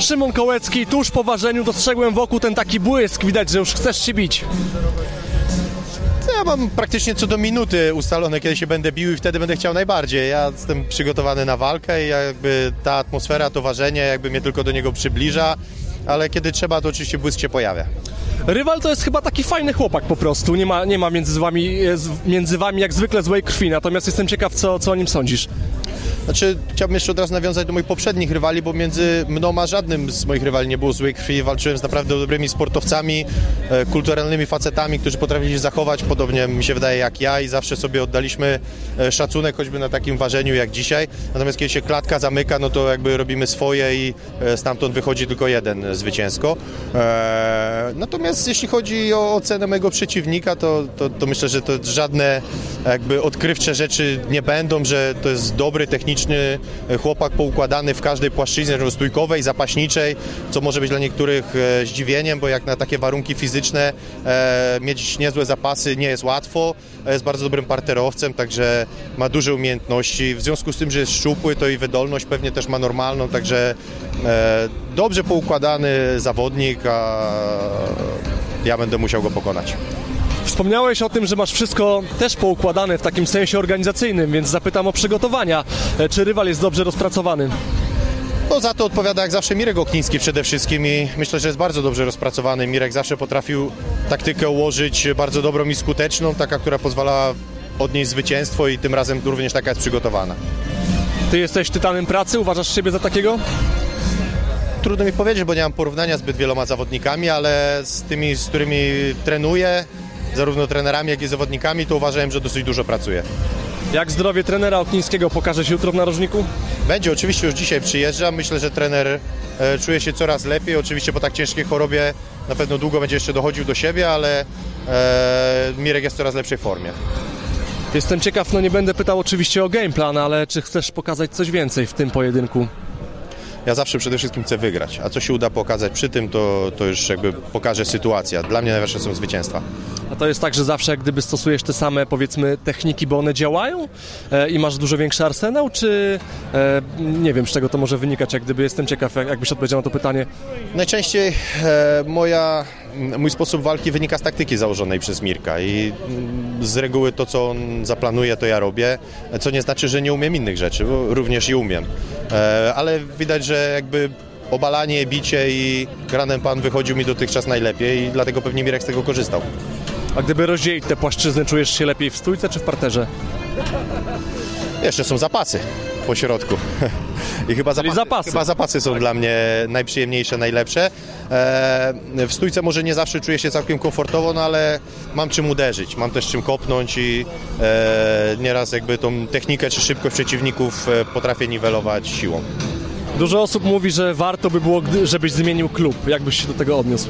Szymon Kołecki, tuż po ważeniu dostrzegłem wokół ten taki błysk, widać, że już chcesz się bić. Ja mam praktycznie co do minuty ustalone, kiedy się będę bił i wtedy będę chciał najbardziej. Ja jestem przygotowany na walkę i jakby ta atmosfera, to ważenie jakby mnie tylko do niego przybliża, ale kiedy trzeba, to oczywiście błysk się pojawia. Rywal to jest chyba taki fajny chłopak po prostu, nie ma między wami jak zwykle złej krwi, natomiast jestem ciekaw, co o nim sądzisz. Znaczy, chciałbym jeszcze od razu nawiązać do moich poprzednich rywali, bo między mną a żadnym z moich rywali nie było złej krwi. Walczyłem z naprawdę dobrymi sportowcami, kulturalnymi facetami, którzy potrafili się zachować, podobnie mi się wydaje jak ja, i zawsze sobie oddaliśmy szacunek, choćby na takim ważeniu jak dzisiaj. Natomiast kiedy się klatka zamyka, no to jakby robimy swoje i stamtąd wychodzi tylko jeden zwycięsko. Natomiast jeśli chodzi o ocenę mojego przeciwnika, to myślę, że to żadne jakby odkrywcze rzeczy nie będą, że to jest dobry, techniczny chłopak poukładany w każdej płaszczyźnie, stójkowej, zapaśniczej, co może być dla niektórych zdziwieniem, bo jak na takie warunki fizyczne mieć niezłe zapasy nie jest łatwo. Jest bardzo dobrym parterowcem, także ma duże umiejętności. W związku z tym, że jest szczupły, to i wydolność pewnie też ma normalną, także dobrze poukładany zawodnik, a ja będę musiał go pokonać. Wspomniałeś o tym, że masz wszystko też poukładane w takim sensie organizacyjnym, więc zapytam o przygotowania. Czy rywal jest dobrze rozpracowany? No, za to odpowiada jak zawsze Mirek Okniński przede wszystkim i myślę, że jest bardzo dobrze rozpracowany. Mirek zawsze potrafił taktykę ułożyć bardzo dobrą i skuteczną, taka, która pozwala odnieść zwycięstwo, i tym razem również taka jest przygotowana. Ty jesteś tytanem pracy? Uważasz siebie za takiego? Trudno mi powiedzieć, bo nie mam porównania zbyt wieloma zawodnikami, ale z tymi, z którymi trenuję, zarówno trenerami, jak i zawodnikami, to uważałem, że dosyć dużo pracuje. Jak zdrowie trenera Oknińskiego pokaże się jutro w narożniku? Będzie, oczywiście już dzisiaj przyjeżdża. Myślę, że trener czuje się coraz lepiej. Oczywiście po tak ciężkiej chorobie na pewno długo będzie jeszcze dochodził do siebie, ale Mirek jest w coraz lepszej formie. Jestem ciekaw, no nie będę pytał oczywiście o game plan, ale czy chcesz pokazać coś więcej w tym pojedynku? Ja zawsze przede wszystkim chcę wygrać, a co się uda pokazać przy tym, to już jakby pokaże sytuacja. Dla mnie najważniejsze są zwycięstwa. A to jest tak, że zawsze jak gdyby stosujesz te same, powiedzmy, techniki, bo one działają i masz dużo większy arsenał, czy nie wiem, z czego to może wynikać, jak gdyby jestem ciekaw, jakbyś odpowiedział na to pytanie. Najczęściej mój sposób walki wynika z taktyki założonej przez Mirka i z reguły to, co on zaplanuje, to ja robię, co nie znaczy, że nie umiem innych rzeczy, bo również i umiem. Ale widać, że jakby obalanie, bicie i granem pan wychodził mi dotychczas najlepiej i dlatego pewnie Mirek z tego korzystał. A gdyby rozdzielić te płaszczyzny, czujesz się lepiej w stójce czy w parterze? Jeszcze są zapasy po środku. I chyba zapasy są dla mnie najprzyjemniejsze, najlepsze. W stójce może nie zawsze czuję się całkiem komfortowo, no ale mam czym uderzyć, mam też czym kopnąć i nieraz jakby tą technikę czy szybkość przeciwników potrafię niwelować siłą. Dużo osób mówi, że warto by było, żebyś zmienił klub. Jak byś się do tego odniósł?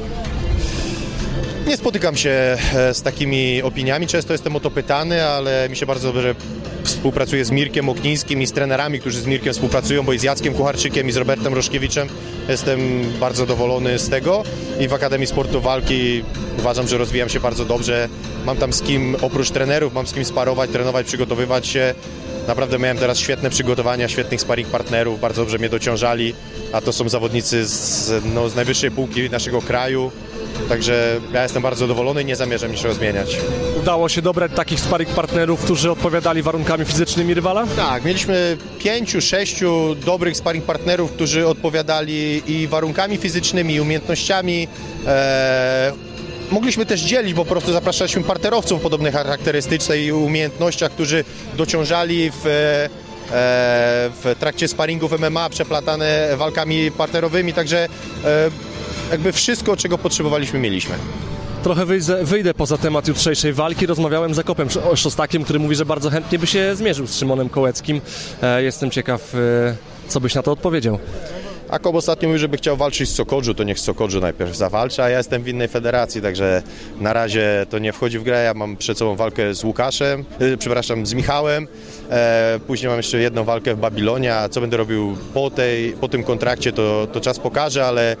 Nie spotykam się z takimi opiniami, często jestem o to pytany, ale mi się bardzo dobrze współpracuję z Mirkiem Oknińskim i z trenerami, którzy z Mirkiem współpracują, bo i z Jackiem Kucharczykiem, i z Robertem Roszkiewiczem. Jestem bardzo zadowolony z tego i w Akademii Sportu Walki uważam, że rozwijam się bardzo dobrze. Mam tam z kim, oprócz trenerów, mam z kim sparować, trenować, przygotowywać się. Naprawdę miałem teraz świetne przygotowania, świetnych sparring partnerów, bardzo dobrze mnie dociążali, a to są zawodnicy z najwyższej półki naszego kraju. Także ja jestem bardzo zadowolony i nie zamierzam niczego zmieniać. Udało się dobrać takich sparring partnerów, którzy odpowiadali warunkami fizycznymi rywala? Tak, mieliśmy 5-6 dobrych sparring partnerów, którzy odpowiadali i warunkami fizycznymi, i umiejętnościami. Mogliśmy też dzielić, bo po prostu zapraszaliśmy parterowców podobnych charakterystycznych i umiejętnościach, którzy dociążali w trakcie sparingów MMA przeplatane walkami parterowymi, także jakby wszystko, czego potrzebowaliśmy, mieliśmy. Trochę wyjdę poza temat jutrzejszej walki. Rozmawiałem z Akopem Szostakiem, który mówi, że bardzo chętnie by się zmierzył z Szymonem Kołeckim. Jestem ciekaw, co byś na to odpowiedział. Akop ostatnio mówił, żeby chciał walczyć z Sokodżu, to niech z Sokodżu najpierw zawalczy, a ja jestem w innej federacji, także na razie to nie wchodzi w grę. Ja mam przed sobą walkę z Michałem, później mam jeszcze jedną walkę w Babilonia, a co będę robił po tym kontrakcie, to czas pokaże, ale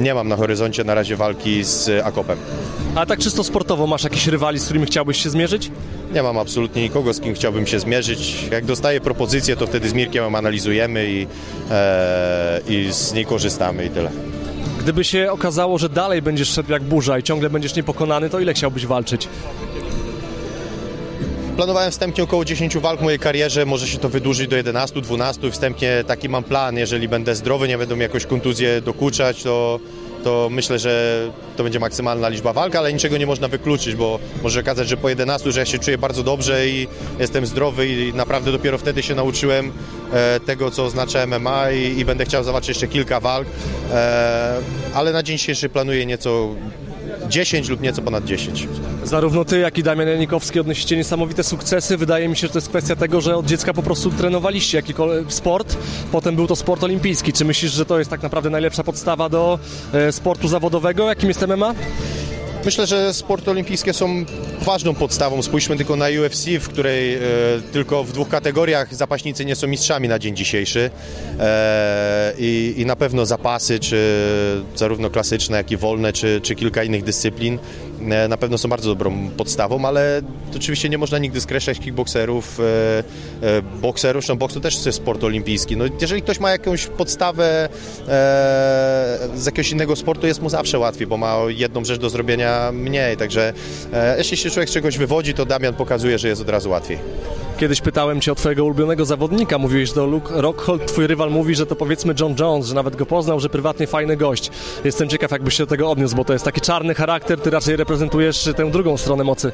nie mam na horyzoncie na razie walki z Akopem. A tak czysto sportowo masz jakiś rywali, z którymi chciałbyś się zmierzyć? Nie mam absolutnie nikogo, z kim chciałbym się zmierzyć. Jak dostaję propozycję, to wtedy z Mirkiem ją analizujemy i z niej korzystamy i tyle. Gdyby się okazało, że dalej będziesz szedł jak burza i ciągle będziesz niepokonany, to ile chciałbyś walczyć? Planowałem wstępnie około 10 walk w mojej karierze, może się to wydłużyć do 11, 12. Wstępnie taki mam plan, jeżeli będę zdrowy, nie będą mi jakoś kontuzje dokuczać, to myślę, że to będzie maksymalna liczba walk, ale niczego nie można wykluczyć, bo może okazać, że po 11, że ja się czuję bardzo dobrze i jestem zdrowy i naprawdę dopiero wtedy się nauczyłem tego, co oznacza MMA i będę chciał zawalczyć jeszcze kilka walk, ale na dzień dzisiejszy planuję nieco 10 lub nieco ponad 10. Zarówno ty, jak i Damian Janikowski odnosicie niesamowite sukcesy. Wydaje mi się, że to jest kwestia tego, że od dziecka po prostu trenowaliście jakikolwiek sport. Potem był to sport olimpijski. Czy myślisz, że to jest tak naprawdę najlepsza podstawa do sportu zawodowego, jakim jest MMA? Myślę, że sporty olimpijskie są ważną podstawą. Spójrzmy tylko na UFC, w której tylko w 2 kategoriach zapaśnicy nie są mistrzami na dzień dzisiejszy. I na pewno zapasy, czy zarówno klasyczne, jak i wolne, czy kilka innych dyscyplin na pewno są bardzo dobrą podstawą, ale oczywiście nie można nigdy skreślać kickbokserów, bokserów, zresztą boksu też jest sport olimpijski. No, jeżeli ktoś ma jakąś podstawę z jakiegoś innego sportu, jest mu zawsze łatwiej, bo ma jedną rzecz do zrobienia mniej, także jeśli się człowiek z czegoś wywodzi, to Damian pokazuje, że jest od razu łatwiej. Kiedyś pytałem cię o twojego ulubionego zawodnika, mówiłeś do Luke Rockhold, twój rywal mówi, że to powiedzmy John Jones, że nawet go poznał, że prywatnie fajny gość. Jestem ciekaw, jakbyś się do tego odniósł, bo to jest taki czarny charakter, ty raczej reprezentujesz tę drugą stronę mocy.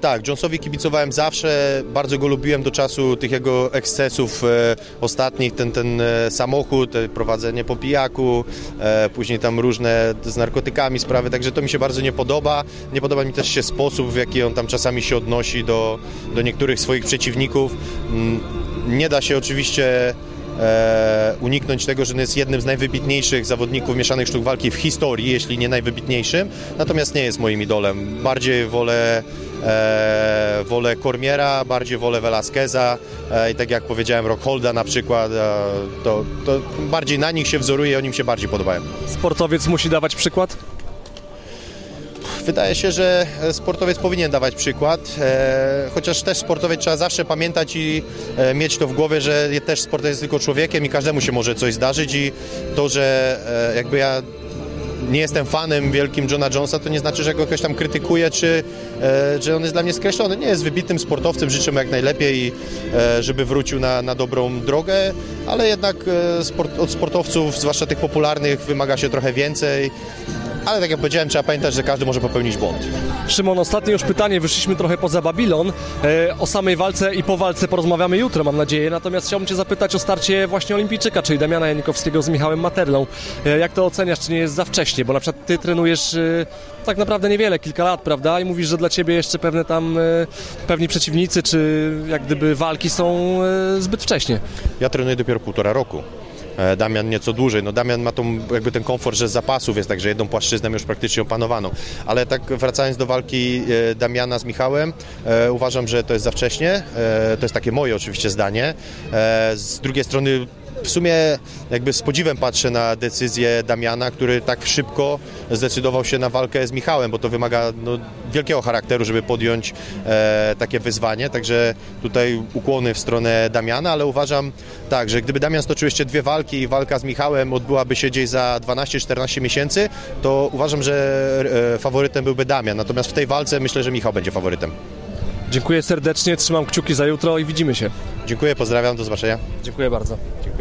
Tak, Jonesowi kibicowałem zawsze, bardzo go lubiłem do czasu tych jego ekscesów ostatnich, ten samochód, prowadzenie po pijaku, później tam różne z narkotykami sprawy, także to mi się bardzo nie podoba. Nie podoba mi też się sposób, w jaki on tam czasami się odnosi do niektórych swoich przeciwników. Nie da się oczywiście uniknąć tego, że on jest jednym z najwybitniejszych zawodników mieszanych sztuk walki w historii, jeśli nie najwybitniejszym, natomiast nie jest moim idolem. Bardziej wolę Kormiera, bardziej wolę Velasqueza i tak jak powiedziałem Rockholda na przykład, to bardziej na nich się wzoruję i oni mi się bardziej podobają. Sportowiec musi dawać przykład? Wydaje się, że sportowiec powinien dawać przykład, chociaż też sportowiec trzeba zawsze pamiętać i mieć to w głowie, że też sportowiec jest tylko człowiekiem i każdemu się może coś zdarzyć i to, że jakby ja nie jestem fanem wielkim Johna Jonesa, to nie znaczy, że go ktoś tam krytykuje, czy że on jest dla mnie skreślony. Nie jest wybitnym sportowcem, życzę mu jak najlepiej, żeby wrócił na dobrą drogę, ale jednak od sportowców, zwłaszcza tych popularnych, wymaga się trochę więcej. Ale tak jak powiedziałem, trzeba pamiętać, że każdy może popełnić błąd. Szymon, ostatnie już pytanie, wyszliśmy trochę poza Babilon. O samej walce i po walce porozmawiamy jutro, mam nadzieję. Natomiast chciałbym cię zapytać o starcie właśnie olimpijczyka, czyli Damiana Janikowskiego z Michałem Materlą. Jak to oceniasz, czy nie jest za wcześnie? Bo na przykład ty trenujesz tak naprawdę niewiele, kilka lat, prawda? I mówisz, że dla ciebie jeszcze pewni przeciwnicy, czy jak gdyby walki są zbyt wcześnie. Ja trenuję dopiero 1,5 roku. Damian nieco dłużej. No Damian ma jakby ten komfort, że z zapasów jest, także jedną płaszczyznę już praktycznie opanowaną. Ale tak wracając do walki Damiana z Michałem, uważam, że to jest za wcześnie. To jest takie moje oczywiście zdanie. Z drugiej strony w sumie jakby z podziwem patrzę na decyzję Damiana, który tak szybko zdecydował się na walkę z Michałem, bo to wymaga wielkiego charakteru, żeby podjąć takie wyzwanie, także tutaj ukłony w stronę Damiana, ale uważam tak, że gdyby Damian stoczył jeszcze 2 walki i walka z Michałem odbyłaby się gdzieś za 12-14 miesięcy, to uważam, że faworytem byłby Damian, natomiast w tej walce myślę, że Michał będzie faworytem. Dziękuję serdecznie, trzymam kciuki za jutro i widzimy się. Dziękuję, pozdrawiam, do zobaczenia. Dziękuję bardzo. Dziękuję.